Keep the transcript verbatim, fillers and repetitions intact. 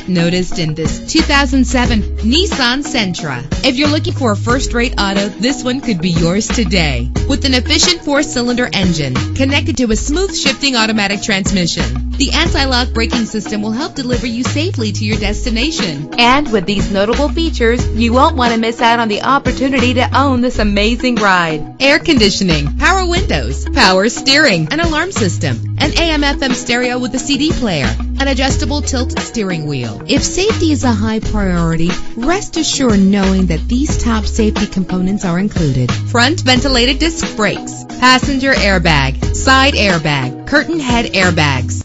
get noticed in this two thousand seven Nissan Sentra. If you're looking for a first-rate auto, this one could be yours today. With an efficient four-cylinder engine connected to a smooth shifting automatic transmission, the anti-lock braking system will help deliver you safely to your destination. And with these notable features, you won't want to miss out on the opportunity to own this amazing ride. Air conditioning, power windows, power steering, an alarm system, an A M F M stereo with a C D player, an adjustable tilt steering wheel. If safety is a high priority, rest assured knowing that these top safety components are included: front ventilated disc brakes, passenger airbag, side airbag, curtain head airbags.